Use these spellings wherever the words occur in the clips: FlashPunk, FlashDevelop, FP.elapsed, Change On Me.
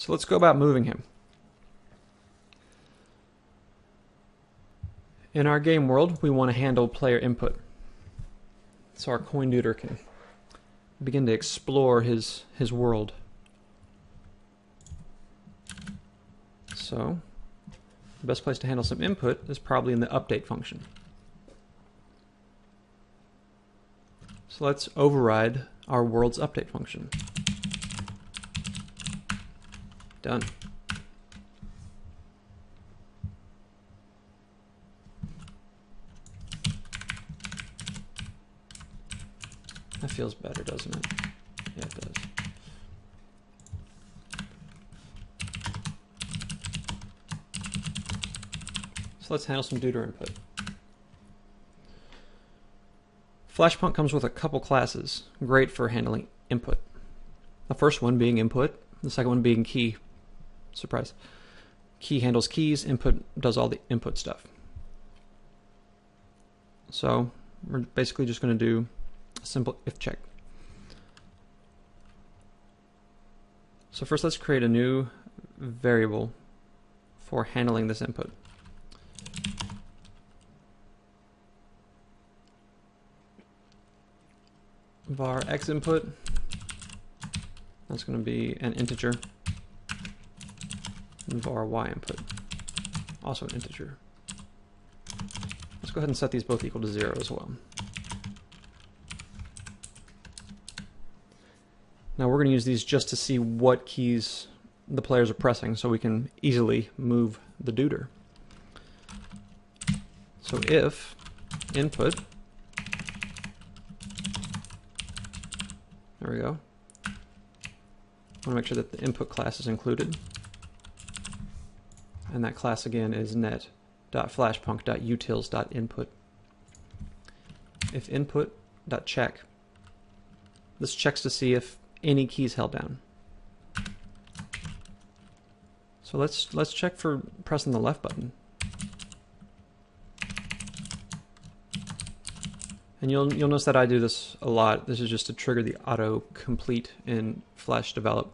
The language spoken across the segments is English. So let's go about moving him. In our game world, we want to handle player input. So our coin neuter can begin to explore his world. So the best place to handle some input is probably in the update function. So let's override our world's update function. Done. That feels better, doesn't it? Yeah, it does. So let's handle some neuter input. FlashPunk comes with a couple classes, great for handling input. The first one being input, the second one being key. Surprise. Key handles keys, input does all the input stuff. So we're basically just going to do a simple if check. So first let's create a new variable for handling this input. Var x input, that's going to be an integer, and var y input, also an integer. Let's go ahead and set these both equal to 0 as well. Now we're going to use these just to see what keys the players are pressing so we can easily move the neuter. So if input, there we go. I want to make sure that the input class is included. And that class again is net.flashpunk.utils.input. If input.check, this checks to see if any key is held down. So let's check for pressing the left button. And you'll notice that I do this a lot. This is just to trigger the auto complete in FlashDevelop.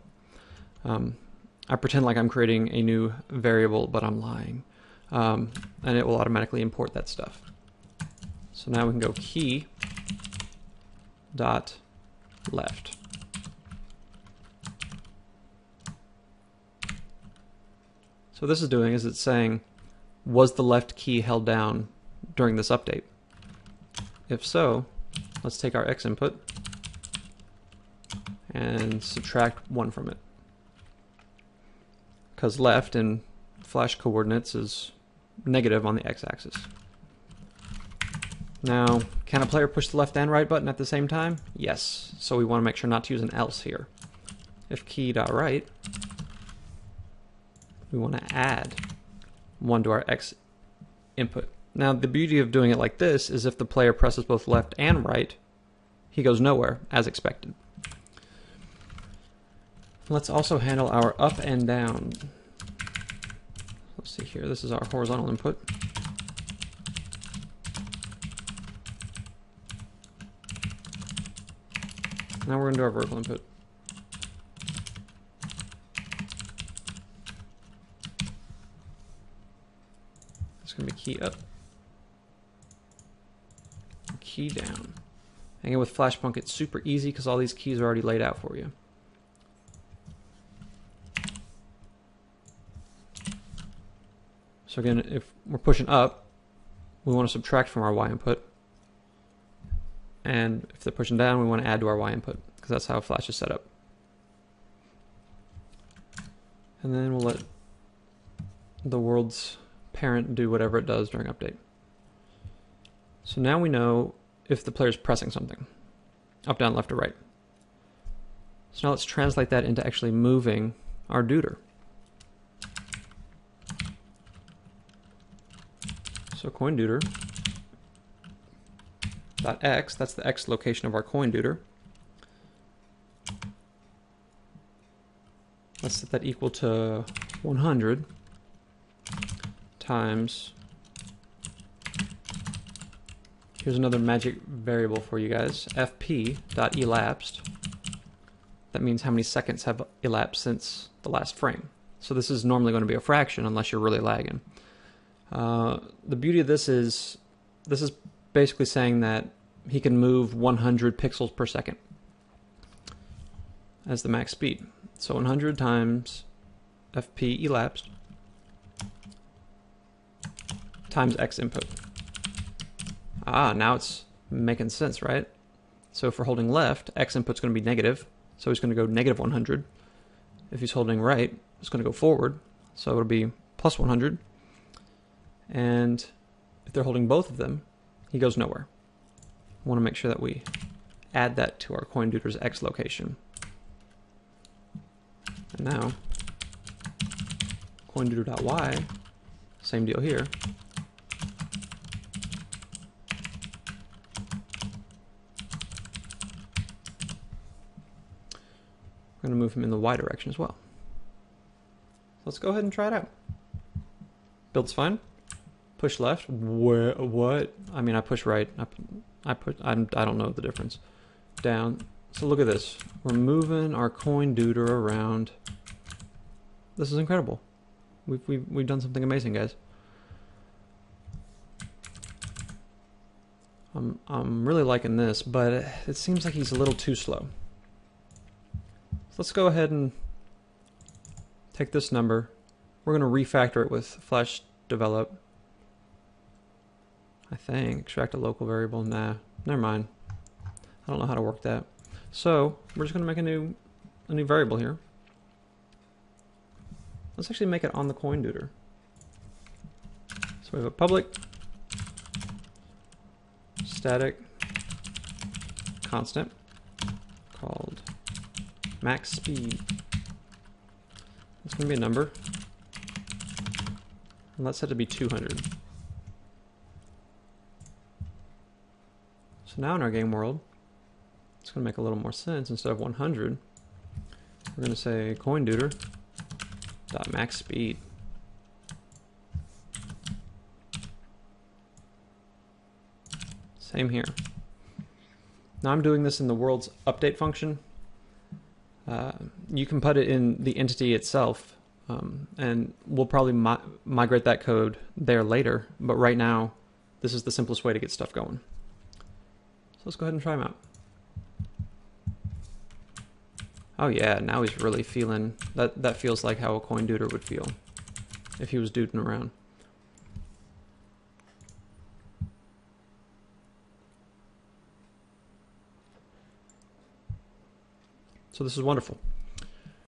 I pretend like I'm creating a new variable, but I'm lying. And it will automatically import that stuff. So now we can go key dot left. So what this is doing is it's saying, was the left key held down during this update? If so, let's take our x input and subtract 1 from it. Because left in flash coordinates is negative on the x-axis. Now, can a player push the left and right button at the same time? Yes. So we want to make sure not to use an else here. If key.right, we want to add 1 to our x input. Now the beauty of doing it like this is if the player presses both left and right, he goes nowhere, as expected. Let's also handle our up and down. Let's see here, this is our horizontal input. Now we're going to do our vertical input. It's going to be key up. Key down. And again, with FlashPunk, it's super easy because all these keys are already laid out for you. So again, if we're pushing up, we want to subtract from our y input. And if they're pushing down, we want to add to our y input because that's how Flash is set up. And then we'll let the world's parent do whatever it does during update. So now we know if the player is pressing something, up, down, left, or right. So now let's translate that into actually moving our neuter. So coin neuter dot x, that's the x location of our coin neuter. Let's set that equal to 100 times. Here's another magic variable for you guys, FP.elapsed. That means how many seconds have elapsed since the last frame. So this is normally going to be a fraction unless you're really lagging. The beauty of this is basically saying that he can move 100 pixels per second as the max speed. So 100 times FP elapsed times X input. Ah, now it's making sense, right? So for holding left, X input's going to be negative, so he's going to go negative 100. If he's holding right, it's going to go forward, so it'll be plus 100. And if they're holding both of them, he goes nowhere. I want to make sure that we add that to our CoinDuter's X location. And now, CoinDuter.Y, same deal here. We're going to move him in the Y direction as well. Let's go ahead and try it out. Build's fine. Push left. What? I mean, I push right. I don't know the difference. Down. So look at this. We're moving our CoinDuter around. This is incredible. We've done something amazing, guys. I'm really liking this, but it seems like he's a little too slow. So let's go ahead and take this number. We're going to refactor it with FlashDevelop. I think. Extract a local variable. Nah. Never mind. I don't know how to work that. So we're just going to make a new variable here. Let's actually make it on the CoinDuter. So we have a public static constant called max speed. It's going to be a number. And let's set it to be 200. So now in our game world, it's going to make a little more sense. Instead of 100, we're going to say CoinDuter.maxSpeed. Same here. Now I'm doing this in the world's update function. You can put it in the entity itself, and we'll probably migrate that code there later, but right now this is the simplest way to get stuff going. So let's go ahead and try him out. Oh yeah, now he's really feeling, that feels like how a CoinDuter would feel if he was duding around. So this is wonderful.